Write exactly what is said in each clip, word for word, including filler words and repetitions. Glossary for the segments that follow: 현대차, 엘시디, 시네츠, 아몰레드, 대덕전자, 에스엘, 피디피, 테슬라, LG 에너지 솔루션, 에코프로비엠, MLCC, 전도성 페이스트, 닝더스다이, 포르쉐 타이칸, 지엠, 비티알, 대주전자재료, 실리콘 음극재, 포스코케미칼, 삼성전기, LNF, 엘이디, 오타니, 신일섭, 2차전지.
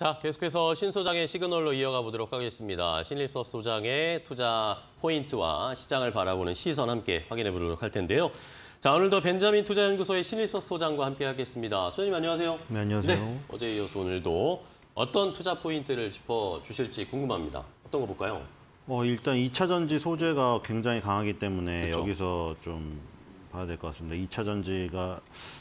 자, 계속해서 신 소장의 시그널로 이어가 보도록 하겠습니다. 신일섭 소장의 투자 포인트와 시장을 바라보는 시선 함께 확인해 보도록 할 텐데요. 자, 오늘도 벤자민 투자연구소의 신일섭 소장과 함께 하겠습니다. 소장님 안녕하세요. 네, 안녕하세요. 네, 어제에 이어서 오늘도 어떤 투자 포인트를 짚어주실지 궁금합니다. 어떤 거 볼까요? 어, 일단 이차 전지 소재가 굉장히 강하기 때문에 그쵸? 여기서 좀 봐야 될 것 같습니다. 이차 전지가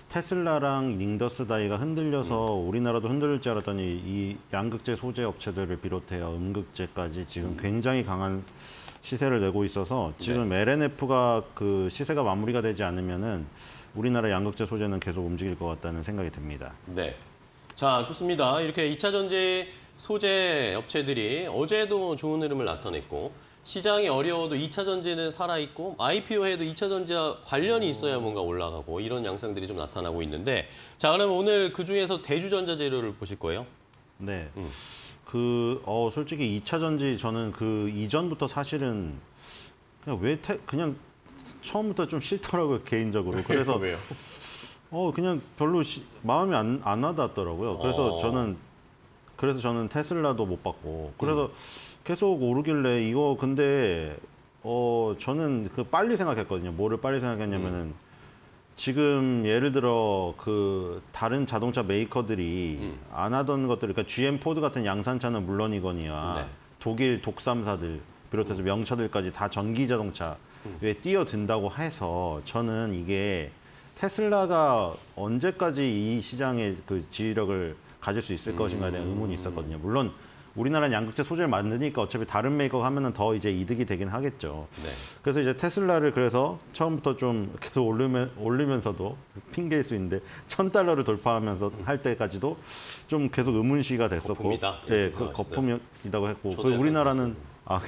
테슬라랑 닝더스다이가 흔들려서 음. 우리나라도 흔들릴 줄 알았더니 이 양극재 소재 업체들을 비롯해요. 음극재까지 지금 음. 굉장히 강한 시세를 내고 있어서 지금 네. 엘엔에프가 그 시세가 마무리가 되지 않으면은 우리나라 양극재 소재는 계속 움직일 것 같다는 생각이 듭니다. 네. 자, 좋습니다. 이렇게 이차 전지 소재 업체들이 어제도 좋은 흐름을 나타냈고 시장이 어려워도 이차 전지는 살아있고 아이피오해도 이차 전지와 관련이 있어야 뭔가 올라가고 이런 양상들이 좀 나타나고 있는데 자 그럼 오늘 그중에서 대주전자재료를 보실 거예요? 네. 음. 그, 어, 솔직히 이차 전지 저는 그 이전부터 사실은 그냥 왜 태, 그냥 처음부터 좀 싫더라고요, 개인적으로. 그래서 왜요? 어, 그냥 별로 시, 마음이 안, 안 와닿더라고요. 그래서 어... 저는 그래서 저는 테슬라도 못 봤고 그래서 음. 계속 오르길래 이거 근데 어 저는 그 빨리 생각했거든요. 뭐를 빨리 생각했냐면은 음. 지금 예를 들어 그 다른 자동차 메이커들이 음. 안 하던 것들 그러니까 지엠, 포드 같은 양산차는 물론이거니와 네. 독일 독삼사들 비롯해서 음. 명차들까지 다 전기 자동차에 음. 뛰어든다고 해서 저는 이게 테슬라가 언제까지 이 시장의 그 지휘력을 가질 수 있을 것인가에 대한 의문이 있었거든요. 물론 우리나라는 양극재 소재를 만드니까 어차피 다른 메이커가 하면은 더 이제 이득이 되긴 하겠죠. 네. 그래서 이제 테슬라를 그래서 처음부터 좀 계속 올리면, 올리면서도 핑계일 수 있는데 천 달러를 돌파하면서 할 때까지도 좀 계속 의문시가 됐었고, 거품이다. 예, 그 거품이라고 했고, 우리나라는 아,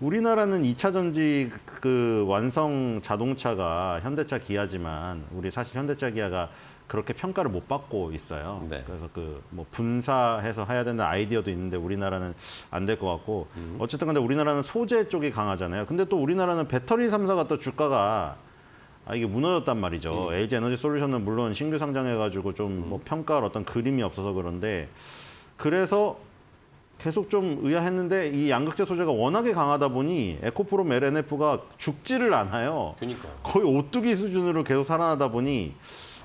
우리나라는 이차 전지 그 완성 자동차가 현대차 기아지만 우리 사실 현대차 기아가 그렇게 평가를 못 받고 있어요. 네. 그래서 그 뭐 분사해서 해야 되는 아이디어도 있는데 우리나라는 안 될 것 같고 음. 어쨌든 근데 우리나라는 소재 쪽이 강하잖아요. 근데 또 우리나라는 배터리 삼 사가 또 주가가 아 이게 무너졌단 말이죠. 음. 엘지 에너지 솔루션은 물론 신규 상장해가지고 좀 뭐 음. 평가할 어떤 그림이 없어서 그런데 그래서 계속 좀 의아했는데 이 양극재 소재가 워낙에 강하다 보니 에코프로비엠 엘엔에프가 죽지를 않아요. 그러니까요. 거의 오뚜기 수준으로 계속 살아나다 보니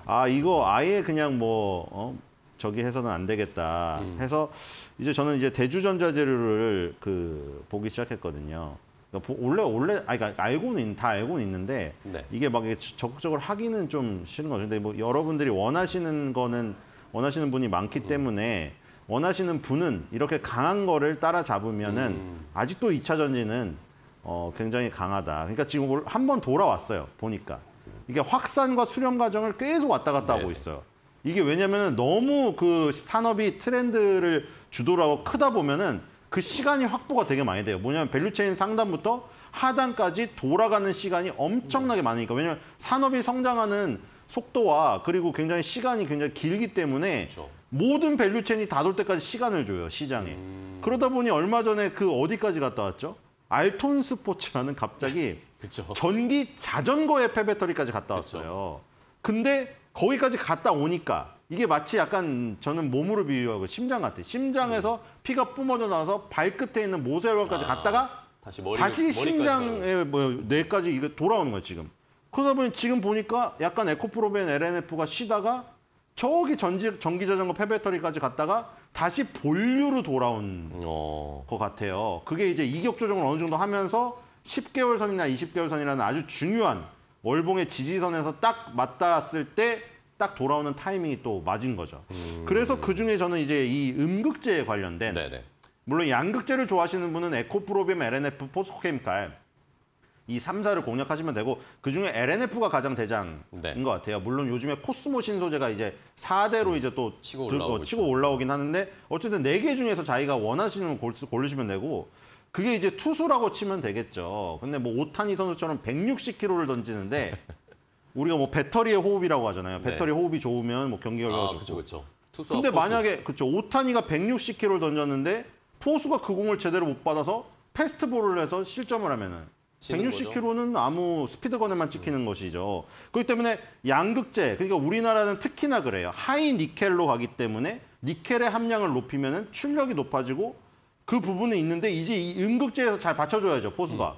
아 이거 아예 그냥 뭐 어, 저기 해서는 안 되겠다 해서 이제 저는 이제 대주전자재료를 그 보기 시작했거든요. 그러니까 원래 원래 아 그러니까 알고는 다 알고는 있는데 네. 이게 막 적극적으로 하기는 좀 싫은 거죠. 근데 뭐 여러분들이 원하시는 거는 원하시는 분이 많기 음. 때문에 원하시는 분은 이렇게 강한 거를 따라잡으면은 음. 아직도 이차 전지는 어, 굉장히 강하다. 그러니까 지금 한 번 돌아왔어요. 보니까. 이게 확산과 수렴 과정을 계속 왔다 갔다 네네. 하고 있어요. 이게 왜냐면은 너무 그 산업이 트렌드를 주도라고 크다 보면은 그 시간이 확보가 되게 많이 돼요. 뭐냐면 밸류체인 상단부터 하단까지 돌아가는 시간이 엄청나게 많으니까. 왜냐면 산업이 성장하는 속도와 그리고 굉장히 시간이 굉장히 길기 때문에 그렇죠. 모든 밸류체인이 다 돌 때까지 시간을 줘요, 시장에. 음... 그러다 보니 얼마 전에 그 어디까지 갔다 왔죠? 알톤 스포츠라는 갑자기 그쵸. 전기 자전거 에페 배터리까지 갔다 왔어요. 그쵸. 근데 거기까지 갔다 오니까 이게 마치 약간 저는 몸으로 비유하고 심장 같아요. 심장에서 음. 피가 뿜어져 나와서 발끝에 있는 모세혈관까지 아, 갔다가 다시, 머리, 다시 심장에 뭐, 뇌까지 이거 돌아오는 거예요, 지금. 그러다 보니 지금 보니까 약간 에코프로비엠 엘엔에프가 쉬다가 저기 전지, 전기자전거 폐배터리까지 갔다가 다시 본류로 돌아온 어. 것 같아요. 그게 이제 이격 조정을 어느 정도 하면서 십 개월 선이나 이십 개월 선이라는 아주 중요한 월봉의 지지선에서 딱 맞닿았을 때 딱 돌아오는 타이밍이 또 맞은 거죠. 음. 그래서 그중에 저는 이제 이 음극재에 관련된 네네. 물론 양극재를 좋아하시는 분은 에코프로비엠, 엘엔에프, 포스코케미칼 이 삼 사를 공략하시면 되고 그중에 엘엔에프가 가장 대장인 네. 것 같아요. 물론 요즘에 코스모 신소재가 이제 사 대로 음, 이제 또 치고, 들, 어, 치고 올라오긴 하는데 어쨌든 네 개 중에서 자기가 원하시는 걸 고르시면 되고 그게 이제 투수라고 치면 되겠죠. 근데 뭐 오타니 선수처럼 백육십 킬로미터를 던지는데 우리가 뭐 배터리의 호흡이라고 하잖아요. 배터리 네. 호흡이 좋으면 뭐 경기 결과가 아, 좋고. 그쵸, 그쵸. 투수와 근데 포수. 만약에 그쵸, 오타니가 백육십 킬로미터를 던졌는데 포수가 그 공을 제대로 못 받아서 패스트볼을 해서 실점을 하면은 백육십 킬로미터는 아무 스피드건에만 찍히는 음. 것이죠. 그렇기 때문에 양극재, 그러니까 우리나라는 특히나 그래요. 하이 니켈로 가기 때문에 니켈의 함량을 높이면 출력이 높아지고 그 부분에 있는데 이제 이 음극재에서 잘 받쳐줘야죠, 포수가. 음.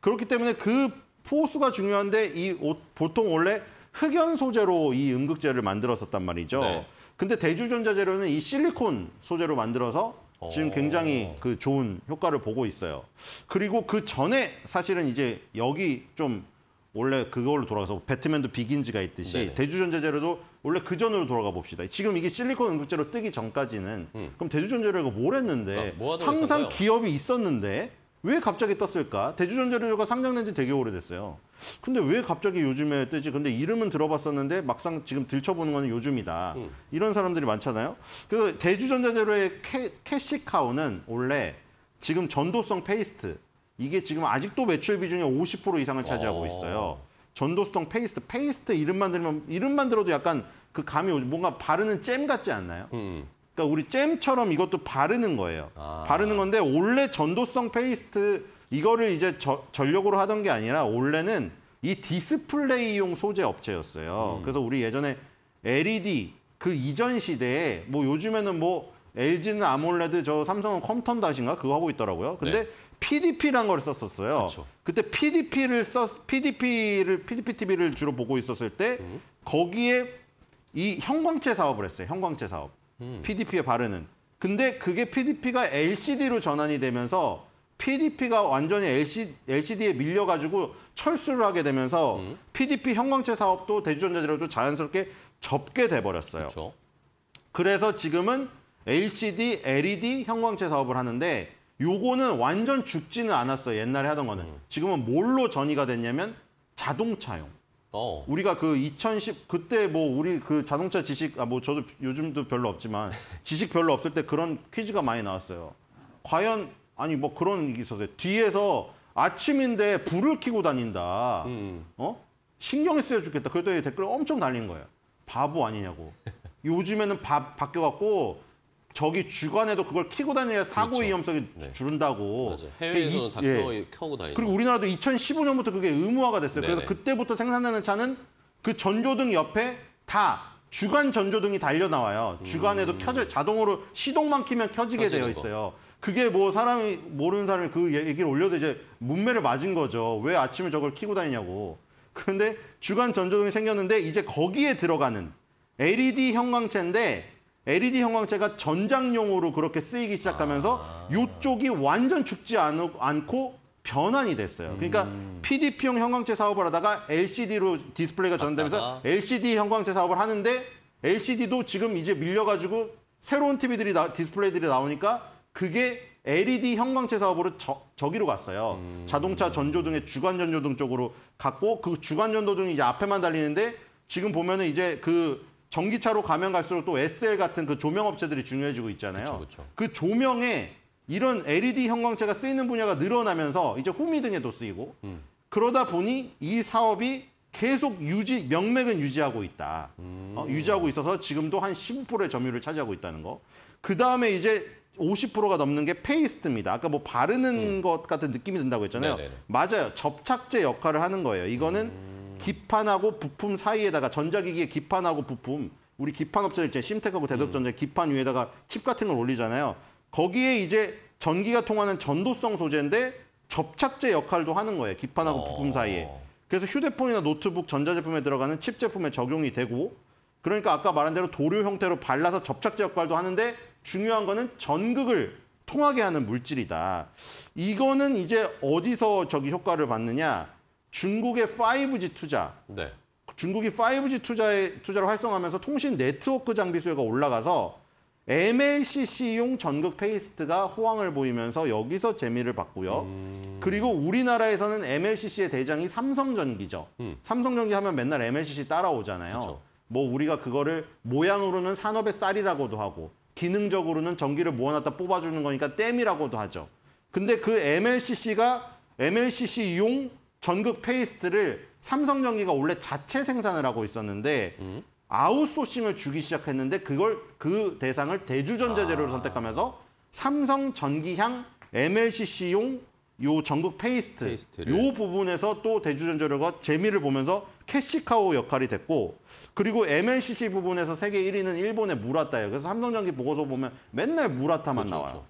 그렇기 때문에 그 포수가 중요한데 이 보통 원래 흑연 소재로 이 음극재를 만들었었단 말이죠. 네. 근데 대주전자재료는 이 실리콘 소재로 만들어서 지금 굉장히 그 좋은 효과를 보고 있어요. 그리고 그 전에 사실은 이제 여기 좀 원래 그걸로 돌아가서 배트맨도 비긴즈가 있듯이 네네. 대주전자재료도 원래 그 전으로 돌아가 봅시다. 지금 이게 실리콘 음극재로 뜨기 전까지는 음. 그럼 대주전자재료가 뭘 했는데 뭐 항상 했었나요? 기업이 있었는데 왜 갑자기 떴을까? 대주전자재료가 상장된 지 되게 오래됐어요. 근데 왜 갑자기 요즘에 뜨지? 근데 이름은 들어봤었는데 막상 지금 들춰보는 건 요즘이다. 음. 이런 사람들이 많잖아요. 그래서 대주전자재료의 캐, 캐시카우는 원래 지금 전도성 페이스트. 이게 지금 아직도 매출 비중의 오십 퍼센트 이상을 차지하고 있어요. 전도성 페이스트. 페이스트 이름만 들으면 이름만 들어도 약간 그 감이 오죠. 뭔가 바르는 잼 같지 않나요? 음. 그러니까 우리 잼처럼 이것도 바르는 거예요. 아. 바르는 건데 원래 전도성 페이스트 이거를 이제 저, 전력으로 하던 게 아니라 원래는 이 디스플레이용 소재 업체였어요. 음. 그래서 우리 예전에 엘이디 그 이전 시대에 뭐 요즘에는 뭐 엘지는 아몰레드 저 삼성은 컴턴닷인가 그거 하고 있더라고요. 근데 네. 피디피란 걸 썼었어요. 그쵸. 그때 PDP를 썼 PDP를 PDP 티비를 주로 보고 있었을 때 음. 거기에 이 형광체 사업을 했어요. 형광체 사업. 음. 피디피에 바르는. 근데 그게 피디피가 엘시디로 전환이 되면서 피디피가 완전히 엘시디에 밀려가지고 철수를 하게 되면서 음. 피디피 형광체 사업도 대주전자재료도 자연스럽게 접게 돼버렸어요. 그쵸. 그래서 지금은 엘시디, 엘이디 형광체 사업을 하는데 요거는 완전 죽지는 않았어요. 옛날에 하던 거는. 음. 지금은 뭘로 전이가 됐냐면 자동차용. 어. 우리가 그 이천십 그때 뭐 우리 그 자동차 지식 아 뭐 저도 요즘도 별로 없지만 지식 별로 없을 때 그런 퀴즈가 많이 나왔어요. 과연 아니 뭐 그런 얘기 있었어요. 뒤에서 아침인데 불을 켜고 다닌다. 음. 어? 신경이 쓰여 죽겠다. 그랬더니 댓글이 엄청 달린 거예요. 바보 아니냐고. 요즘에는 바, 바뀌어갖고 저기 주간에도 그걸 켜고 다녀야 사고 그렇죠. 위험성이 네. 줄은다고. 맞아요. 해외에서는 다 예. 켜고 다니고. 그리고 우리나라도 이천십오 년부터 그게 의무화가 됐어요. 네네. 그래서 그때부터 생산되는 차는 그 전조등 옆에 다 주간 전조등이 달려 나와요. 주간에도 음. 켜져 자동으로 시동만 키면 켜지게 되어 있어요. 거. 그게 뭐 사람이 모르는 사람이 그 얘기를 올려서 이제 문매를 맞은 거죠. 왜 아침에 저걸 켜고 다니냐고. 그런데 주간 전조등이 생겼는데 이제 거기에 들어가는 엘이디 형광체인데 엘이디 형광체가 전장용으로 그렇게 쓰이기 시작하면서 이쪽이 아... 완전 죽지 않, 않고 변환이 됐어요. 그러니까 음... 피디피용 형광체 사업을 하다가 엘시디로 디스플레이가 전환되면서 갔다가... 엘시디 형광체 사업을 하는데 엘시디도 지금 이제 밀려가지고 새로운 티비들이 나, 디스플레이들이 나오니까 그게 엘이디 형광체 사업으로 저, 저기로 갔어요. 음... 자동차 전조등의 주간 전조등 쪽으로 갔고 그 주간 전조등이 이제 앞에만 달리는데 지금 보면은 이제 그 전기차로 가면 갈수록 또 에스엘 같은 그 조명 업체들이 중요해지고 있잖아요. 그쵸, 그쵸. 그 조명에 이런 엘이디 형광체가 쓰이는 분야가 늘어나면서 이제 후미등에도 쓰이고 음. 그러다 보니 이 사업이 계속 유지, 명맥은 유지하고 있다. 음. 어, 유지하고 있어서 지금도 한 십오 퍼센트의 점유율을 차지하고 있다는 거. 그다음에 이제 오십 퍼센트가 넘는 게 페이스트입니다. 아까 뭐 바르는 음. 것 같은 느낌이 든다고 했잖아요. 네네네. 맞아요. 접착제 역할을 하는 거예요. 이거는 음. 기판하고 부품 사이에다가 전자기기의 기판하고 부품 우리 기판 업체들 이제 심텍하고 대덕전자 기판 위에다가 칩 같은 걸 올리잖아요. 거기에 이제 전기가 통하는 전도성 소재인데 접착제 역할도 하는 거예요. 기판하고 부품 사이에. 그래서 휴대폰이나 노트북 전자제품에 들어가는 칩 제품에 적용이 되고 그러니까 아까 말한 대로 도료 형태로 발라서 접착제 역할도 하는데 중요한 거는 전극을 통하게 하는 물질이다. 이거는 이제 어디서 저기 효과를 받느냐? 중국의 파이브지 투자, 네. 중국이 파이브지 투자에, 투자를 활성화하면서 통신 네트워크 장비 수요가 올라가서 엠엘씨씨용 전극 페이스트가 호황을 보이면서 여기서 재미를 봤고요. 음... 그리고 우리나라에서는 엠엘씨씨의 대장이 삼성전기죠. 음. 삼성전기 하면 맨날 엠엘씨씨 따라오잖아요. 그쵸. 뭐 우리가 그거를 모양으로는 산업의 쌀이라고도 하고 기능적으로는 전기를 모아놨다 뽑아주는 거니까 댐이라고도 하죠. 근데 그 엠엘씨씨가 엠엘씨씨용 전극 페이스트를 삼성전기가 원래 자체 생산을 하고 있었는데 음? 아웃소싱을 주기 시작했는데 그걸 그 대상을 대주전자재료로 아... 선택하면서 삼성전기향 엠엘씨씨용 요 전국 페이스트, 페이스트를. 요 부분에서 또 대주전자재료가 재미를 보면서 캐시카우 역할이 됐고, 그리고 엠엘씨씨 부분에서 세계 일 위는 일본의 무라타예요. 그래서 삼성전기 보고서 보면 맨날 무라타만 그렇죠, 나와요. 그렇죠.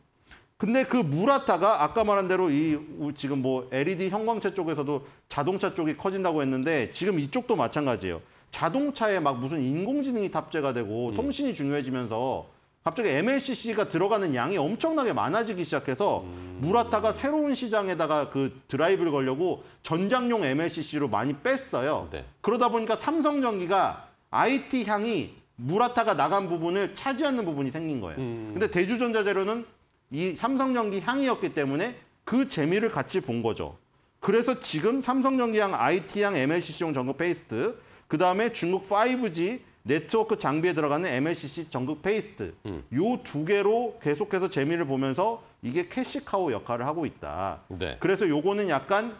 근데 그 무라타가 아까 말한 대로 이 지금 뭐 엘이디 형광체 쪽에서도 자동차 쪽이 커진다고 했는데 지금 이쪽도 마찬가지예요. 자동차에 막 무슨 인공지능이 탑재가 되고 음. 통신이 중요해지면서 갑자기 엠엘씨씨가 들어가는 양이 엄청나게 많아지기 시작해서 음. 무라타가 새로운 시장에다가 그 드라이브를 걸려고 전장용 엠엘씨씨로 많이 뺐어요. 네. 그러다 보니까 삼성전기가 아이티 향이 무라타가 나간 부분을 차지하는 부분이 생긴 거예요. 음. 근데 대주전자재료는 이 삼성전기 향이었기 때문에 그 재미를 같이 본 거죠. 그래서 지금 삼성전기 향, 아이티 향, 엠엘씨씨용 전국 페이스트, 그다음에 중국 파이브지 네트워크 장비에 들어가는 엠엘씨씨 전국 페이스트 음. 요 두 개로 계속해서 재미를 보면서 이게 캐시카우 역할을 하고 있다. 네. 그래서 요거는 약간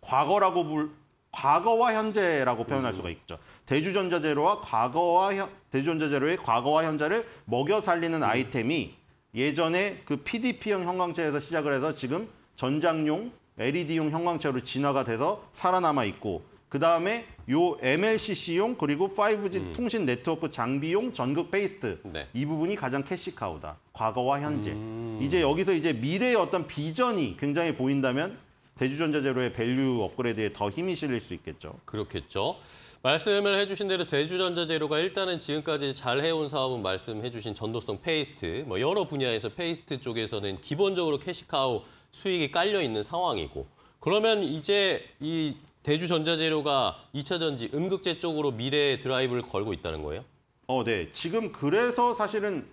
과거라고 불, 과거와 현재라고 표현할 음. 수가 있죠. 대주전자재료와 과거와 현, 대주전자재료의 과거와 현재를 먹여 살리는 음. 아이템이 예전에 그 피디피형 형광체에서 시작을 해서 지금 전장용 엘이디용 형광체로 진화가 돼서 살아남아 있고, 그 다음에 요 엠엘씨씨용 그리고 파이브지 음. 통신 네트워크 장비용 전극 페이스트 네. 이 부분이 가장 캐시카우다. 과거와 현재. 음. 이제 여기서 이제 미래의 어떤 비전이 굉장히 보인다면 대주전자재료의 밸류 업그레이드에 더 힘이 실릴 수 있겠죠. 그렇겠죠. 말씀을 해주신 대로 대주전자재료가 일단은 지금까지 잘 해온 사업은 말씀해주신 전도성 페이스트, 뭐 여러 분야에서 페이스트 쪽에서는 기본적으로 캐시카우 수익이 깔려 있는 상황이고, 그러면 이제 이 대주전자재료가 이차전지, 음극재 쪽으로 미래의 드라이브를 걸고 있다는 거예요? 어, 네. 지금 그래서 사실은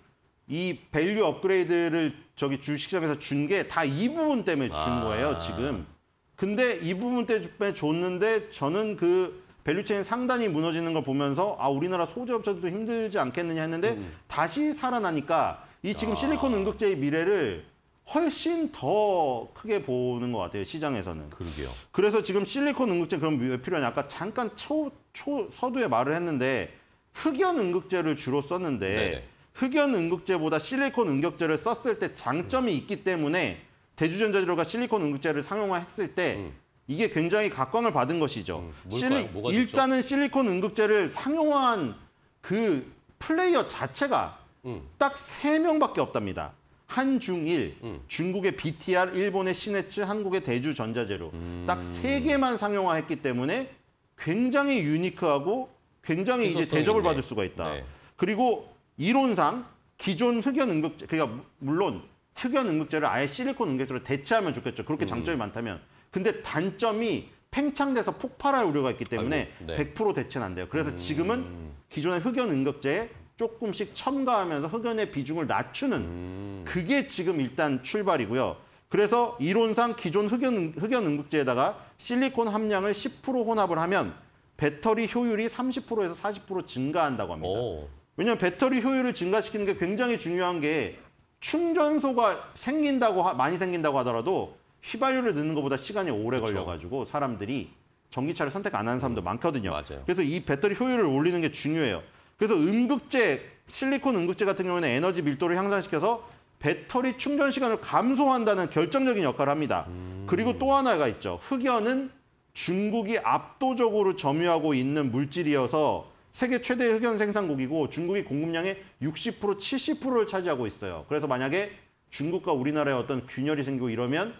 이 밸류 업그레이드를 저기 주식시장에서 준 게 다 이 부분 때문에 준 아... 거예요, 지금. 근데 이 부분 때문에 줬는데 저는 그 밸류체인 상단이 무너지는 걸 보면서 아 우리나라 소재업체들도 힘들지 않겠느냐 했는데 음. 다시 살아나니까 이 지금 아. 실리콘 음극재의 미래를 훨씬 더 크게 보는 것 같아요, 시장에서는. 그러게요. 그래서 지금 실리콘 음극재 그럼 왜 필요하냐. 아까 잠깐 초, 초, 서두에 말을 했는데 흑연 음극재를 주로 썼는데 네네. 흑연 음극재보다 실리콘 음극재를 썼을 때 장점이 음. 있기 때문에 대주전자재료가 실리콘 음극재를 상용화했을 때 음. 이게 굉장히 각광을 받은 것이죠. 음, 실리, 일단은 실리콘 음극재를 상용화한 그 플레이어 자체가 음. 딱 세 명밖에 없답니다. 한중일, 음. 중국의 비티알, 일본의 시네츠, 한국의 대주전자재료. 음. 딱 세 개만 상용화했기 때문에 굉장히 유니크하고 굉장히 이제 대접을 있네. 받을 수가 있다. 네. 그리고 이론상 기존 흑연 음극재, 그러니까 물론 흑연 음극재를 아예 실리콘 음극재로 대체하면 좋겠죠. 그렇게 장점이 음. 많다면. 근데 단점이 팽창돼서 폭발할 우려가 있기 때문에 아이고, 네. 백 퍼센트 대체는 안 돼요. 그래서 지금은 기존의 흑연 음극재에 조금씩 첨가하면서 흑연의 비중을 낮추는 음. 그게 지금 일단 출발이고요. 그래서 이론상 기존 흑연, 흑연 음극재에다가 실리콘 함량을 십 퍼센트 혼합을 하면 배터리 효율이 삼십 퍼센트에서 사십 퍼센트 증가한다고 합니다. 오. 왜냐하면 배터리 효율을 증가시키는 게 굉장히 중요한 게 충전소가 생긴다고 많이 생긴다고 하더라도 휘발유를 넣는 것보다 시간이 오래 그쵸. 걸려가지고 사람들이 전기차를 선택 안 하는 사람도 음, 많거든요. 맞아요. 그래서 이 배터리 효율을 올리는 게 중요해요. 그래서 음극재, 실리콘 음극재 같은 경우에는 에너지 밀도를 향상시켜서 배터리 충전 시간을 감소한다는 결정적인 역할을 합니다. 음. 그리고 또 하나가 있죠. 흑연은 중국이 압도적으로 점유하고 있는 물질이어서 세계 최대 흑연 생산국이고 중국이 공급량의 육십 퍼센트, 칠십 퍼센트를 차지하고 있어요. 그래서 만약에 중국과 우리나라의 어떤 균열이 생기고 이러면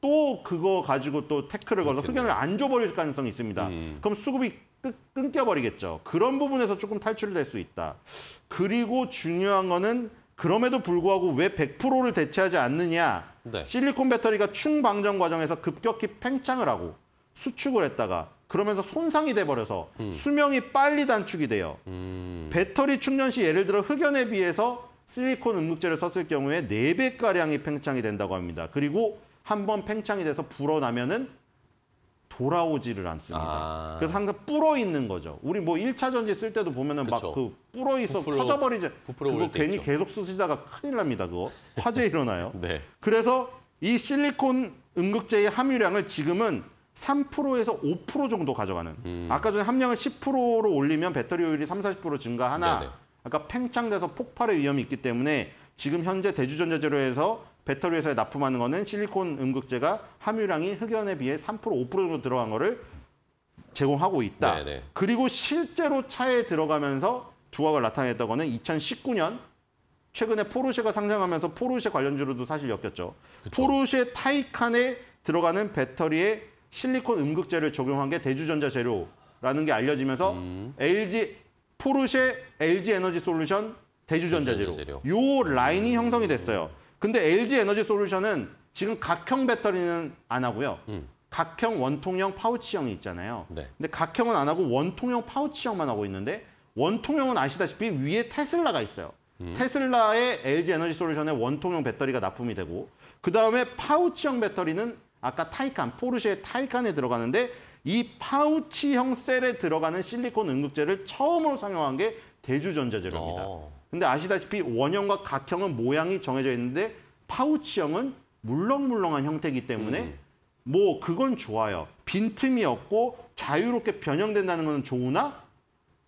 또 그거 가지고 또 태클을 걸어서 흑연을 안 줘버릴 가능성이 있습니다. 음. 그럼 수급이 끄, 끊겨버리겠죠. 그런 부분에서 조금 탈출될 수 있다. 그리고 중요한 거는 그럼에도 불구하고 왜 백 퍼센트를 대체하지 않느냐. 네. 실리콘 배터리가 충방전 과정에서 급격히 팽창을 하고 수축을 했다가 그러면서 손상이 돼버려서 음. 수명이 빨리 단축이 돼요. 음. 배터리 충전 시 예를 들어 흑연에 비해서 실리콘 음극재를 썼을 경우에 네 배가량이 팽창이 된다고 합니다. 그리고 한번 팽창이 돼서 불어나면은 돌아오지를 않습니다. 아... 그래서 항상 불어 있는 거죠. 우리 뭐 일 차 전지 쓸 때도 보면은 막 그 불어 있어 부풀어, 터져버리지. 그거 괜히 있죠. 계속 쓰시다가 큰일 납니다. 그거 화재 일어나요. 네. 그래서 이 실리콘 음극재의 함유량을 지금은 삼 퍼센트에서 오 퍼센트 정도 가져가는. 음. 아까 전에 함량을 십 퍼센트로 올리면 배터리 효율이 삼, 사십 퍼센트 증가하나. 네네. 아까 팽창돼서 폭발의 위험이 있기 때문에 지금 현재 대주전자재료에서 배터리 회사에 납품하는 거는 실리콘 음극재가 함유량이 흑연에 비해 삼 퍼센트, 오 퍼센트 정도 들어간 거를 제공하고 있다. 네네. 그리고 실제로 차에 들어가면서 두각을 나타냈던 거는 이천십구 년 최근에 포르쉐가 상장하면서 포르쉐 관련주로도 사실 엮였죠. 그쵸. 포르쉐 타이칸에 들어가는 배터리에 실리콘 음극재를 적용한 게 대주전자재료라는 게 알려지면서 음. 엘지 포르쉐, 엘지 에너지 솔루션, 대주전자재료. 대주전자재료. 요 라인이 음. 형성이 됐어요. 근데 엘지 에너지 솔루션은 지금 각형 배터리는 안 하고요. 음. 각형, 원통형, 파우치형이 있잖아요. 네. 근데 각형은 안 하고 원통형, 파우치형만 하고 있는데 원통형은 아시다시피 위에 테슬라가 있어요. 음. 테슬라의 엘지 에너지 솔루션에 원통형 배터리가 납품이 되고 그다음에 파우치형 배터리는 아까 타이칸, 포르쉐의 타이칸에 들어가는데 이 파우치형 셀에 들어가는 실리콘 음극재를 처음으로 상용한 게 대주전자재료입니다. 어. 근데 아시다시피 원형과 각형은 모양이 정해져 있는데 파우치형은 물렁물렁한 형태이기 때문에 음. 뭐 그건 좋아요. 빈틈이 없고 자유롭게 변형된다는 건 좋으나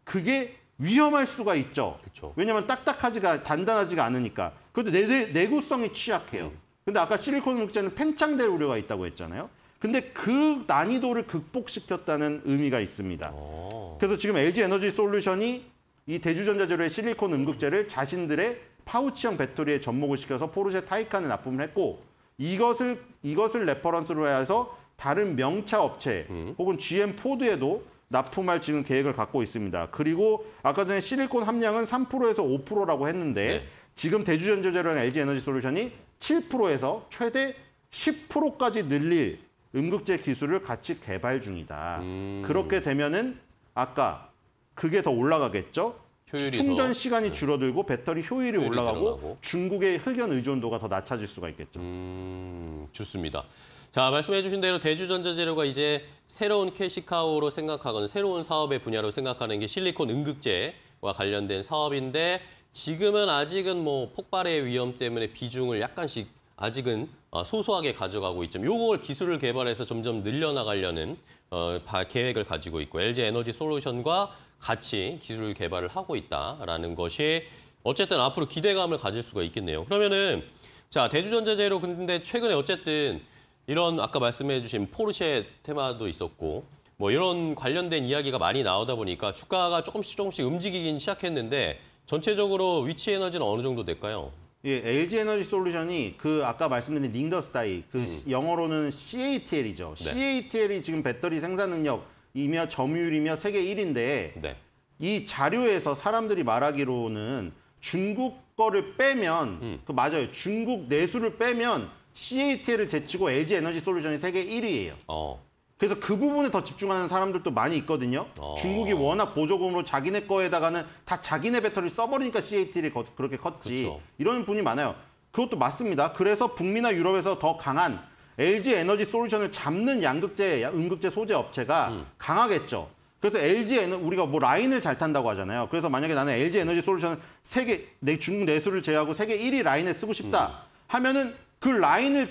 그게 위험할 수가 있죠. 그쵸. 왜냐하면 딱딱하지가 단단하지가 않으니까. 그런데 내, 내구성이 취약해요. 음. 근데 아까 실리콘 음극재는 팽창될 우려가 있다고 했잖아요. 근데 그 난이도를 극복시켰다는 의미가 있습니다. 오. 그래서 지금 엘지 에너지 솔루션이 이 대주전자재료의 실리콘 음극재를 자신들의 파우치형 배터리에 접목을 시켜서 포르쉐 타이칸에 납품을 했고 이것을 이것을 레퍼런스로 해서 다른 명차 업체 음. 혹은 지엠 포드에도 납품할 지금 계획을 갖고 있습니다. 그리고 아까 전에 실리콘 함량은 삼 퍼센트에서 오 퍼센트라고 했는데 네. 지금 대주전자재료랑 엘지 에너지 솔루션이 칠 퍼센트에서 최대 십 퍼센트까지 늘릴 음극재 기술을 같이 개발 중이다. 음. 그렇게 되면은 아까 그게 더 올라가겠죠. 충전 더... 시간이 줄어들고 배터리 효율이, 효율이 올라가고 늘어나고. 중국의 흑연 의존도가 더 낮아질 수가 있겠죠. 음, 좋습니다. 자, 말씀해 주신 대로 대주전자재료가 이제 새로운 캐시카우로 생각하거나 새로운 사업의 분야로 생각하는 게 실리콘 음극재와 관련된 사업인데 지금은 아직은 뭐 폭발의 위험 때문에 비중을 약간씩 아직은 소소하게 가져가고 있죠. 요걸 기술을 개발해서 점점 늘려나가려는 어, 계획을 가지고 있고 엘지 에너지 솔루션과 같이 기술 개발을 하고 있다라는 것이 어쨌든 앞으로 기대감을 가질 수가 있겠네요. 그러면은 자 대주전자재료 근데 최근에 어쨌든 이런 아까 말씀해주신 포르쉐 테마도 있었고 뭐 이런 관련된 이야기가 많이 나오다 보니까 주가가 조금씩 조금씩 움직이긴 시작했는데 전체적으로 위치 에너지는 어느 정도 될까요? 예, 엘지 에너지 솔루션이 그 아까 말씀드린 닝더스다이 그 음. 영어로는 씨에이티엘이죠. 네. 씨에이티엘이 지금 배터리 생산 능력이며 점유율이며 세계 일 위인데 네. 이 자료에서 사람들이 말하기로는 중국 거를 빼면 음. 그 맞아요. 중국 내수를 빼면 씨에이티엘을 제치고 엘지 에너지 솔루션이 세계 일 위예요. 어. 그래서 그 부분에 더 집중하는 사람들도 많이 있거든요. 어. 중국이 워낙 보조금으로 자기네 거에다가는 다 자기네 배터리를 써버리니까 씨에이티엘이 그렇게 컸지. 그쵸. 이런 분이 많아요. 그것도 맞습니다. 그래서 북미나 유럽에서 더 강한 엘지 에너지 솔루션을 잡는 양극재, 음극재 소재 업체가 음. 강하겠죠. 그래서 엘지 에너지, 우리가 뭐 라인을 잘 탄다고 하잖아요. 그래서 만약에 나는 엘지 에너지 솔루션을 세계, 내 중국 내수를 제외하고 세계 일 위 라인에 쓰고 싶다 음. 하면은 그 라인을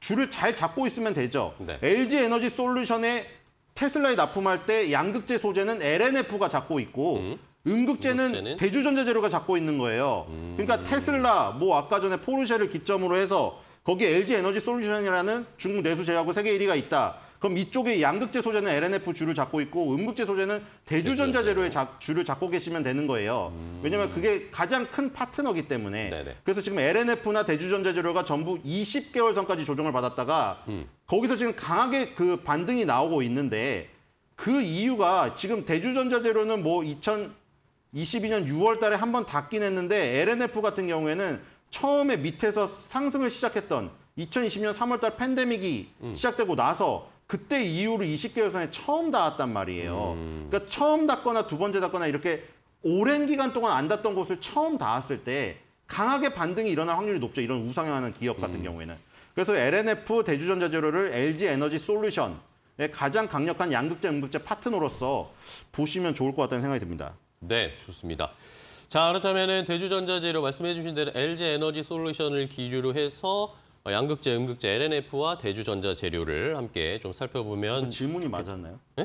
줄을 잘 잡고 있으면 되죠. 네. 엘지 에너지 솔루션에 테슬라에 납품할 때 양극재 소재는 엘엔에프가 잡고 있고 음? 음극재는, 음극재는 대주전자재료가 잡고 있는 거예요. 음... 그러니까 테슬라, 뭐 아까 전에 포르쉐를 기점으로 해서 거기 엘지 에너지 솔루션이라는 중국 내수 제외하고 세계 일 위가 있다. 그럼 이쪽에 양극재 소재는 엘엔에프 줄을 잡고 있고 음극재 소재는 대주전자재료의 줄을 잡고 계시면 되는 거예요. 음... 왜냐하면 그게 가장 큰 파트너이기 때문에. 네네. 그래서 지금 엘엔에프나 대주전자재료가 전부 이십 개월 선까지 조정을 받았다가 음. 거기서 지금 강하게 그 반등이 나오고 있는데 그 이유가 지금 대주전자재료는 뭐 이천이십이 년 유월 달에 한 번 닿긴 했는데 엘엔에프 같은 경우에는 처음에 밑에서 상승을 시작했던 이천이십 년 삼월 달 팬데믹이 음. 시작되고 나서 그때 이후로 이십 개월 선에 처음 닿았단 말이에요. 음. 그러니까 처음 닿거나 두 번째 닿거나 이렇게 오랜 기간 동안 안 닿던 곳을 처음 닿았을 때 강하게 반등이 일어날 확률이 높죠. 이런 우상향하는 기업 같은 음. 경우에는. 그래서 엘엔에프 대주전자재료를 엘지 에너지 솔루션의 가장 강력한 양극재, 음극재 파트너로서 보시면 좋을 것 같다는 생각이 듭니다. 네, 좋습니다. 자, 그렇다면 대주전자재료 말씀해 주신 대로 엘지 에너지 솔루션을 기류로 해서 양극재, 음극재, 엘엔에프와 대주전자재료를 함께 좀 살펴보면. 질문이 맞았나요? 네?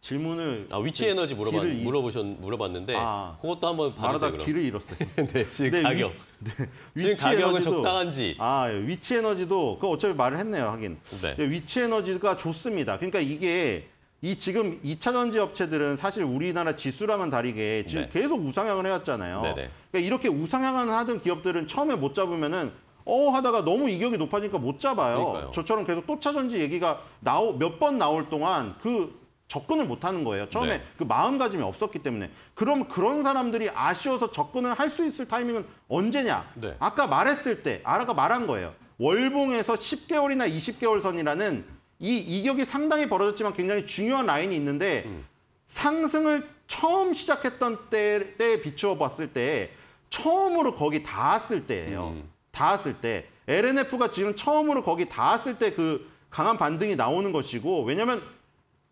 질문을 아, 위치 에너지 물어봤, 물어보셨, 물어봤는데 아, 그것도 한번 봐주세요. 말하다 길을 잃었어요. 네, 지금 네, 가격. 위, 네, 지금 가격은 에너지도, 적당한지. 아, 위치 에너지도 그 어차피 말을 했네요, 하긴. 네. 위치 에너지가 좋습니다. 그러니까 이게 이 지금 이 차 전지 업체들은 사실 우리나라 지수랑은 다르게 지금 네. 계속 우상향을 해왔잖아요. 네, 네. 그러니까 이렇게 우상향을 하던 기업들은 처음에 못 잡으면은 어 하다가 너무 이격이 높아지니까 못 잡아요. 그러니까요. 저처럼 계속 또 차 전지 얘기가 나오 몇 번 나올 동안 그 접근을 못 하는 거예요. 처음에 네. 그 마음가짐이 없었기 때문에. 그럼 그런 사람들이 아쉬워서 접근을 할 수 있을 타이밍은 언제냐? 네. 아까 말했을 때, 아까 말한 거예요. 월봉에서 십 개월이나 이십 개월 선이라는 이 이격이 상당히 벌어졌지만 굉장히 중요한 라인이 있는데 음. 상승을 처음 시작했던 때, 때에 비추어 봤을 때 처음으로 거기 닿았을 때예요. 음. 닿았을 때. 엘엔에프가 지금 처음으로 거기 닿았을 때 그 강한 반등이 나오는 것이고 왜냐면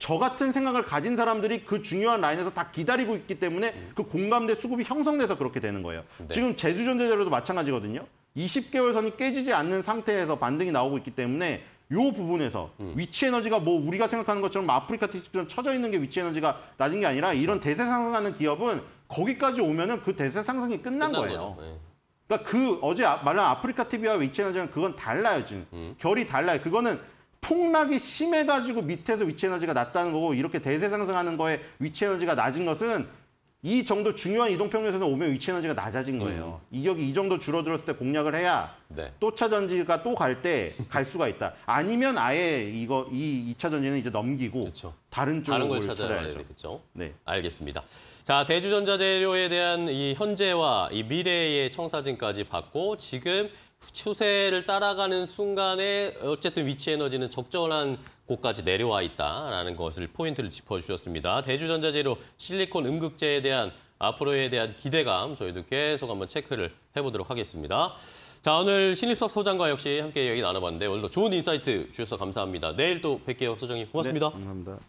저 같은 생각을 가진 사람들이 그 중요한 라인에서 다 기다리고 있기 때문에 그 공감대 수급이 형성돼서 그렇게 되는 거예요. 네. 지금 대주전자재료도 마찬가지거든요. 이십 개월 선이 깨지지 않는 상태에서 반등이 나오고 있기 때문에 요 부분에서 음. 위치에너지가 뭐 우리가 생각하는 것처럼 아프리카 티스처럼 처져 있는 게 위치에너지가 낮은 게 아니라 그렇죠. 이런 대세 상승하는 기업은 거기까지 오면은 그 대세 상승이 끝난, 끝난 거예요. 네. 그러니까 그 어제 말한 아프리카 티비와 위치에너지는 그건 달라요 지금. 음. 결이 달라요. 그거는 폭락이 심해가지고 밑에서 위치에너지가 낮다는 거고 이렇게 대세 상승하는 거에 위치에너지가 낮은 것은 이 정도 중요한 이동평균선에 오면 위치에너지가 낮아진 거예요. 음. 이격이 이 정도 줄어들었을 때 공략을 해야 네. 또 차전지가 또 갈 때 갈 수가 있다. 아니면 아예 이거 이 이 차전지는 이제 넘기고 그쵸. 다른 쪽으로 다른 걸 찾아야 되겠죠. 네, 알겠습니다. 자, 대주전자재료에 대한 이 현재와 이 미래의 청사진까지 봤고 지금. 추세를 따라가는 순간에 어쨌든 위치에너지는 적절한 곳까지 내려와 있다라는 것을 포인트를 짚어주셨습니다. 대주전자재료 실리콘 음극재에 대한 앞으로에 대한 기대감 저희도 계속 한번 체크를 해보도록 하겠습니다. 자, 오늘 신일섭 소장과 역시 함께 이야기 나눠봤는데 오늘도 좋은 인사이트 주셔서 감사합니다. 내일 또 뵐게요, 소장님. 고맙습니다. 네, 감사합니다.